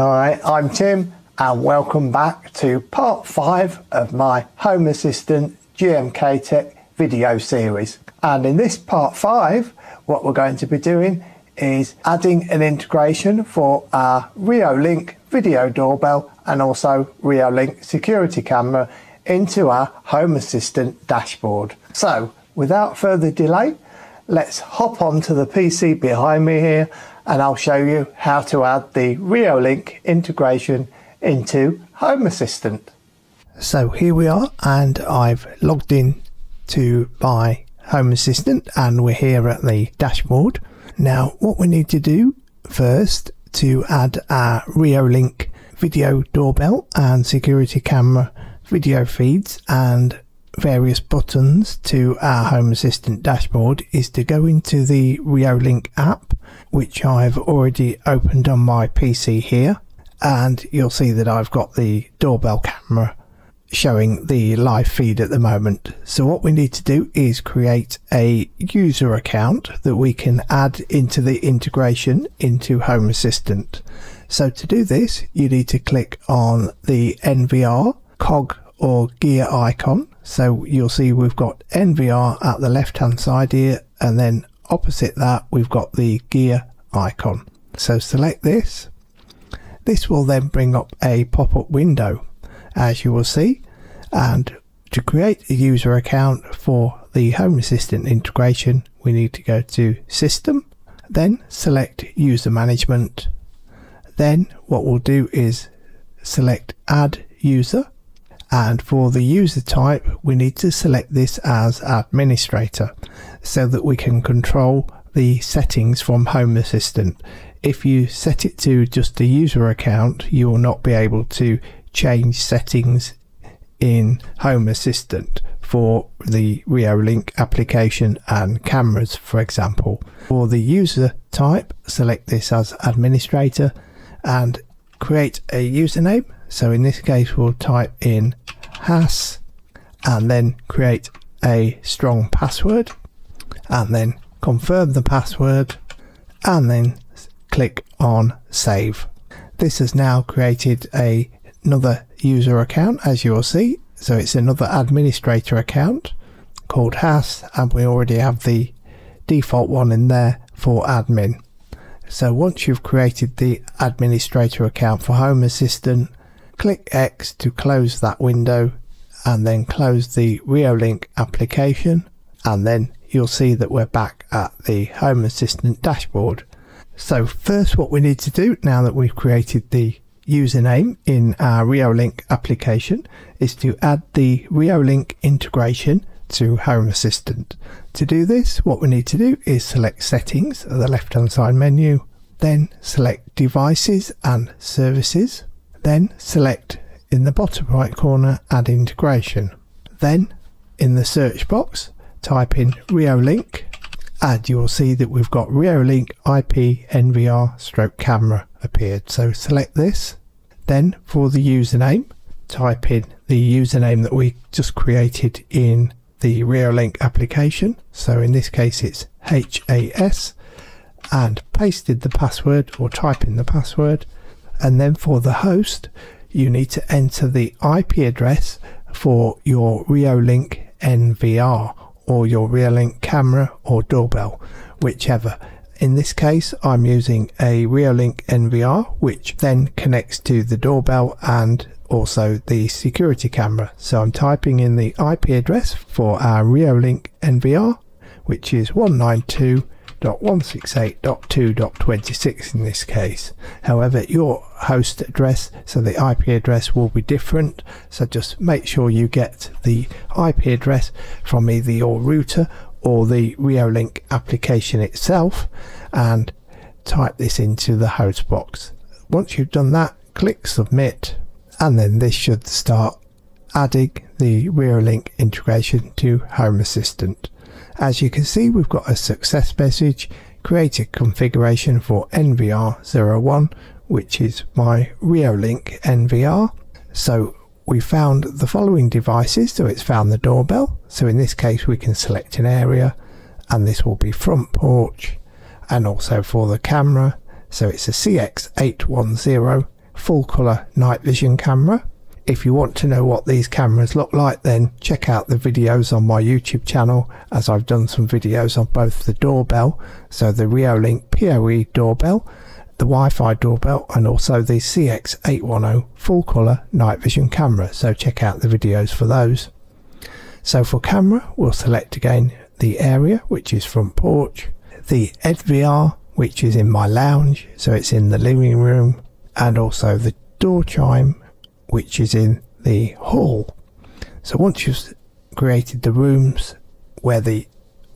Hi, I'm Tim and welcome back to part 5 of my Home Assistant GMKtec video series. And in this part 5, what we're going to be doing is adding an integration for our Reolink video doorbell and also Reolink security camera into our Home Assistant dashboard. So without further delay, let's hop onto the PC behind me here and I'll show you how to add the Reolink integration into Home Assistant. So here we are, and I've logged in to my Home Assistant and we're here at the dashboard. Now what we need to do first to add our Reolink video doorbell and security camera video feeds and various buttons to our Home Assistant dashboard is to go into the Reolink app, which I've already opened on my PC here, and you'll see that I've got the doorbell camera showing the live feed at the moment. So what we need to do is create a user account that we can add into the integration into Home Assistant. So to do this, you need to click on the NVR cog or gear icon. So you'll see we've got NVR at the left hand side here, and then opposite that we've got the gear icon. So select this. This will then bring up a pop-up window, as you will see, and to create a user account for the Home Assistant integration we need to go to System, then select User Management, then what we'll do is select Add User, and for the user type we need to select this as Administrator so that we can control the settings from Home Assistant. If you set it to just a user account, you will not be able to change settings in Home Assistant for the Reolink application and cameras, for example. For the user type, select this as Administrator and create a username. So in this case we'll type in HAS and then create a strong password and then confirm the password and then click on Save. This has now created another user account, as you will see, so it's another administrator account called HAS, and we already have the default one in there for admin. So once you've created the administrator account for Home Assistant, click X to close that window and then close the Reolink application, and then you'll see that we're back at the Home Assistant dashboard. So first what we need to do, now that we've created the username in our Reolink application, is to add the Reolink integration to Home Assistant. To do this, what we need to do is select Settings at the left hand side menu, then select Devices and Services, then select in the bottom right corner Add Integration, then in the search box type in Reolink, and you will see that we've got Reolink IP NVR stroke camera appeared, so select this. Then for the username, type in the username that we just created in the Reolink application, so in this case it's HAS, and pasted the password or type in the password, and then for the host you need to enter the IP address for your Reolink NVR or your Reolink camera or doorbell, whichever. In this case I'm using a Reolink NVR, which then connects to the doorbell and also the security camera. So I'm typing in the IP address for our Reolink NVR, which is 192.168.2.26 in this case. However, your host address, so the IP address, will be different, so just make sure you get the IP address from either your router or the Reolink application itself and type this into the host box. Once you've done that, click Submit, and then this should start adding the Reolink integration to Home Assistant. As you can see, we've got a success message, create a configuration for NVR01, which is my Reolink NVR. So we found the following devices, so it's found the doorbell, so in this case we can select an area and this will be front porch, and also for the camera, so it's a CX810 full colour night vision camera. If you want to know what these cameras look like, then check out the videos on my YouTube channel, as I've done some videos on both the doorbell, so the Reolink PoE doorbell, the Wi-Fi doorbell, and also the CX810 full colour night vision camera, so check out the videos for those. So for camera, we'll select again the area, which is front porch, the NVR, which is in my lounge, so it's in the living room, and also the door chime, which is in the hall. So once you've created the rooms where the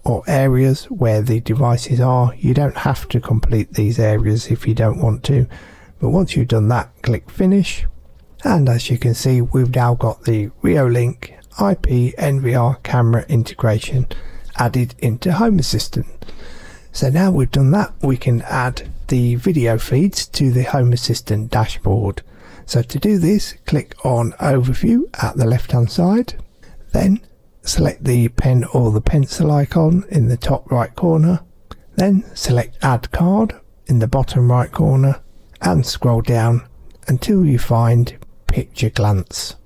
or areas where the devices are, you don't have to complete these areas if you don't want to, but once you've done that, click finish, and as you can see, we've now got the Reolink IP NVR camera integration added into Home Assistant. So now we've done that, we can add the video feeds to the Home Assistant dashboard. So to do this, click on Overview at the left hand side, then select the pen or the pencil icon in the top right corner, then select Add Card in the bottom right corner, and scroll down until you find Picture Glance.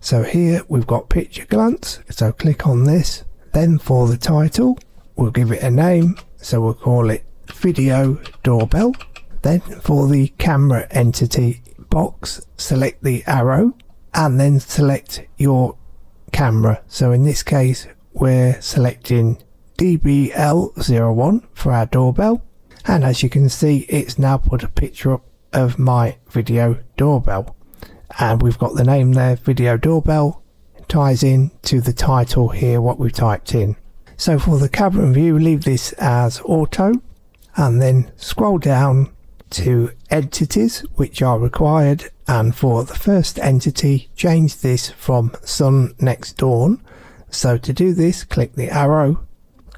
So here we've got Picture Glance, so click on this. Then for the title, we'll give it a name, so we'll call it Video Doorbell. Then for the camera entity box, select the arrow and then select your camera. So in this case, we're selecting DBL01 for our doorbell, and as you can see, it's now put a picture up of my video doorbell, and we've got the name there, Video Doorbell, ties in to the title here, what we've typed in. So for the camera view, leave this as auto, and then scroll down to entities which are required, and for the first entity, change this from Sun Next Dawn. So to do this, click the arrow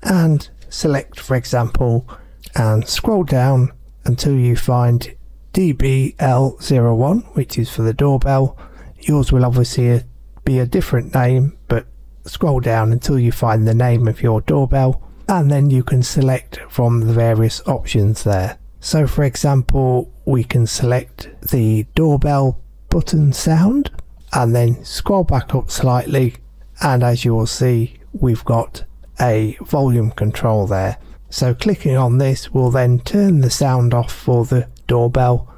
and select, for example, and scroll down until you find DBL01, which is for the doorbell. Yours will obviously be a different name, but scroll down until you find the name of your doorbell, and then you can select from the various options there. So for example, we can select the doorbell button sound and then scroll back up slightly, and as you will see, we've got a volume control there. So clicking on this will then turn the sound off for the doorbell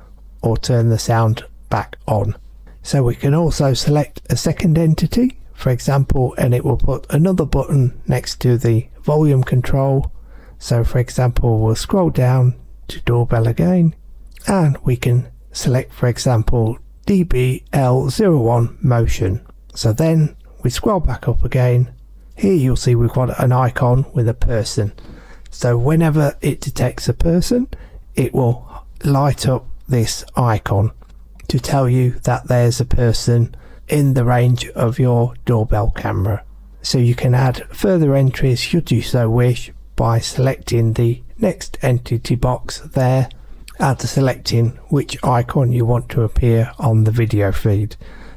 or turn the sound back on. So we can also select a second entity, for example, and it will put another button next to the volume control. So for example, we'll scroll down to doorbell again, and we can select, for example, DBL01 motion. So then we scroll back up again. Here you'll see we've got an icon with a person, so whenever it detects a person, it will light up this icon to tell you that there's a person in the range of your doorbell camera. So you can add further entries should you so wish by selecting the next entity box there and selecting which icon you want to appear on the video feed.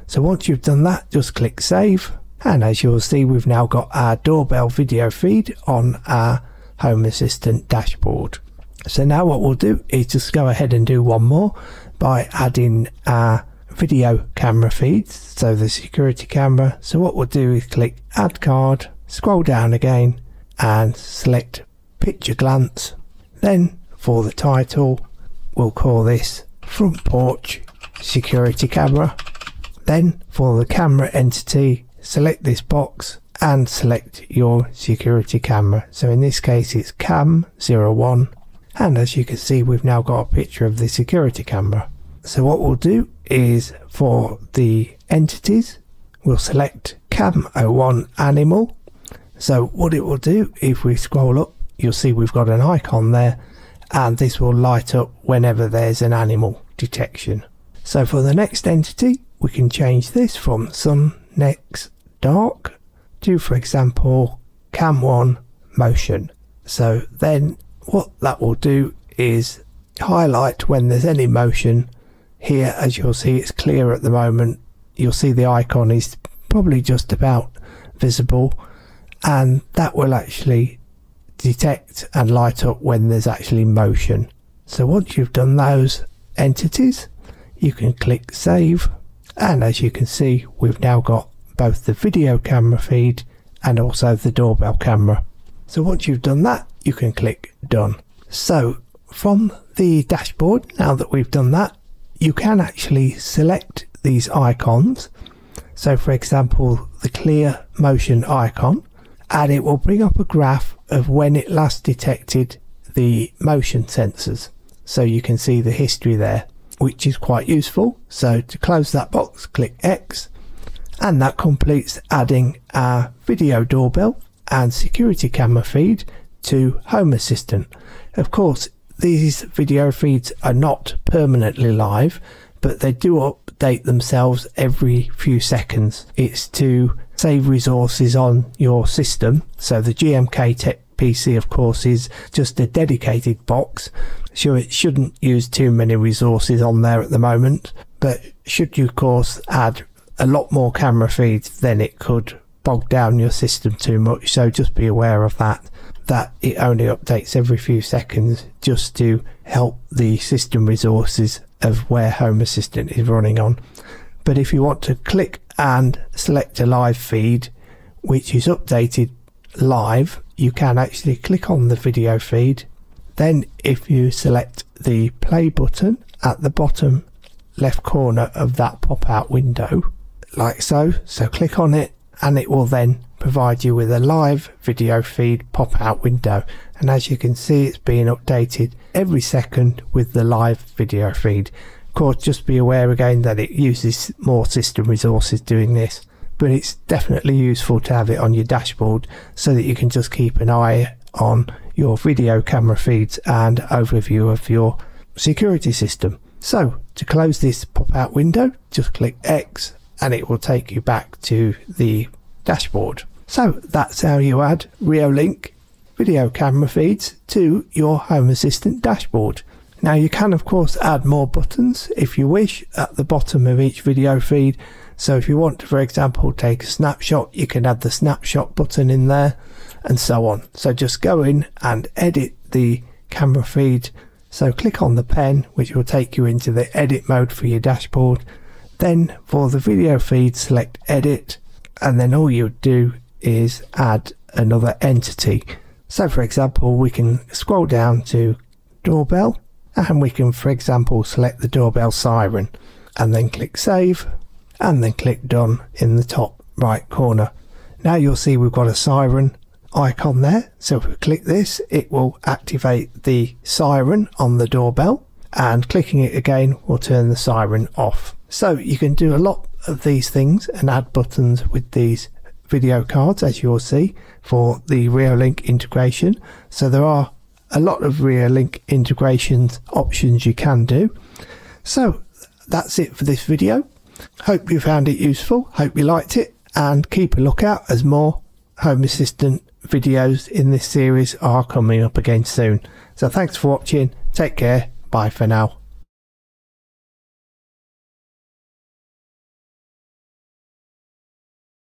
So once you've done that, just click save, and as you'll see, we've now got our doorbell video feed on our Home Assistant dashboard. So now what we'll do is just go ahead and do one more by adding our video camera feeds, so the security camera. So what we'll do is click Add Card, scroll down again and select Picture Glance. Then for the title, we'll call this Front Porch Security Camera. Then for the camera entity, select this box and select your security camera. So in this case, it's Cam01, and as you can see, we've now got a picture of the security camera. So what we'll do is for the entities, we'll select Cam01 Animal. So what it will do, if we scroll up, you'll see we've got an icon there, and this will light up whenever there's an animal detection. So for the next entity, we can change this from Sun Next Dark to, for example, Cam1 Motion. So then what that will do is highlight when there's any motion. Here, as you'll see, it's clear at the moment. You'll see the icon is probably just about visible, and that will actually detect and light up when there's actually motion. So once you've done those entities, you can click save, and as you can see, we've now got both the video camera feed and also the doorbell camera. So once you've done that, you can click done. So from the dashboard, now that we've done that, you can actually select these icons. So for example, the clear motion icon, and it will bring up a graph of when it last detected the motion sensors. So you can see the history there, which is quite useful. So to close that box, click X, and that completes adding our video doorbell and security camera feed to Home Assistant. Of course, these video feeds are not permanently live, but they do update themselves every few seconds. It's to save resources on your system. So the GMKtec PC, of course, is just a dedicated box, so it shouldn't use too many resources on there at the moment, but should you, of course, add a lot more camera feeds, then it could bog down your system too much. So just be aware of that it only updates every few seconds, just to help the system resources of where Home Assistant is running on. But if you want to click and select a live feed which is updated live, you can actually click on the video feed. Then if you select the play button at the bottom left corner of that pop-out window, like so, click on it, and it will then provide you with a live video feed pop-out window. And as you can see, it's being updated every second with the live video feed. Of course, just be aware again that it uses more system resources doing this, but it's definitely useful to have it on your dashboard so that you can just keep an eye on your video camera feeds and overview of your security system. So to close this pop-out window, just click X, and it will take you back to the dashboard. So that's how you add Reolink video camera feeds to your Home Assistant dashboard. Now you can, of course, add more buttons if you wish at the bottom of each video feed. So if you want to, for example, take a snapshot, you can add the snapshot button in there, and so on. So just go in and edit the camera feed. So click on the pen, which will take you into the edit mode for your dashboard. Then for the video feed, select edit, and then all you do is add another entity. So for example, we can scroll down to doorbell, and we can, for example, select the doorbell siren, and then click save, and then click done in the top right corner. Now you'll see we've got a siren icon there. So if we click this, it will activate the siren on the doorbell, and clicking it again will turn the siren off. So you can do a lot of these things and add buttons with these video cards, as you'll see, for the Reolink integration. So there are a lot of Reolink integrations options you can do. So that's it for this video. Hope you found it useful, hope you liked it, and keep a lookout as more Home Assistant videos in this series are coming up again soon. So thanks for watching, take care, bye for now.